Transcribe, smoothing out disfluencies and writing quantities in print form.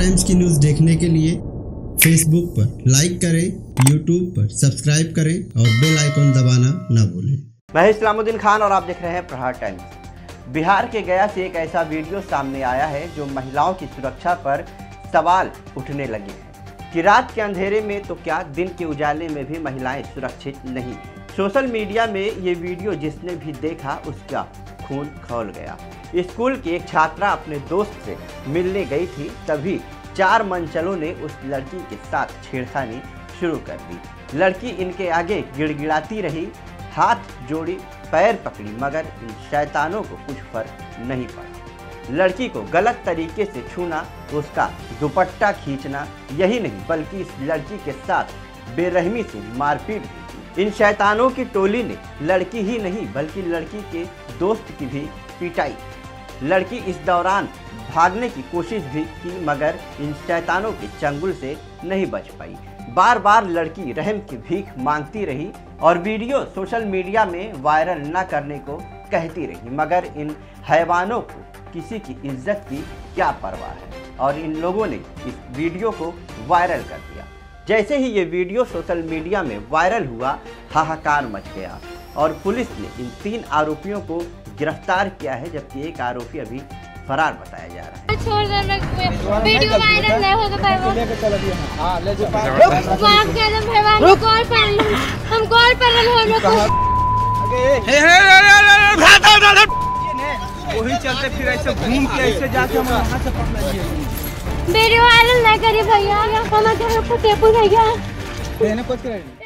Times की news देखने के लिए फेसबुक पर लाइक करें, यूट्यूब पर सब्सक्राइब करें और बेल आइकन दबाना ना भूलें। मैं इस्लामुद्दीन खान और आप देख रहे हैं प्रहार टाइम्स। बिहार के गया से एक ऐसा वीडियो सामने आया है जो महिलाओं की सुरक्षा पर सवाल उठने लगे हैं कि रात के अंधेरे में तो क्या दिन के उजाले में भी महिलाएं सुरक्षित नहीं। सोशल मीडिया में ये वीडियो जिसने भी देखा उसका खून खौल गया। स्कूल की एक छात्रा अपने दोस्त से मिलने गई थी, तभी चार मनचलों ने उस लड़की के साथ छेड़खानी शुरू कर दी। लड़की इनके आगे गिड़गिड़ाती रही, हाथ जोड़ी, पैर पकड़ी, मगर इन शैतानों को कुछ फर्क नहीं पड़ा। लड़की को गलत तरीके से छूना, उसका दुपट्टा खींचना, यही नहीं बल्कि इस लड़की के साथ बेरहमी से मारपीट भी की। इन शैतानों की टोली ने लड़की ही नहीं बल्कि लड़की के दोस्त की भी पिटाई। लड़की इस दौरान भागने की कोशिश भी की, मगर इन शैतानों के चंगुल से नहीं बच पाई। बार बार लड़की रहम की भीख मांगती रही और वीडियो सोशल मीडिया में वायरल न करने को कहती रही, मगर इन हैवानों को किसी की इज्जत की क्या परवाह है और इन लोगों ने इस वीडियो को वायरल कर दिया। जैसे ही ये वीडियो सोशल मीडिया में वायरल हुआ, हाहाकार मच गया और पुलिस ने इन तीन आरोपियों को गिरफ्तार किया है, जबकि एक आरोपी अभी फरार बताया जा रहा है। छोड़ दो, वीडियो वायरल नहीं होगा वही चलते फिर ऐसे घूम के ऐसे जाके हम वहाँ से पकड़ा दिए। वीडियो वायरल ना करिए भैया, हमारे घर में कुछ नहीं है।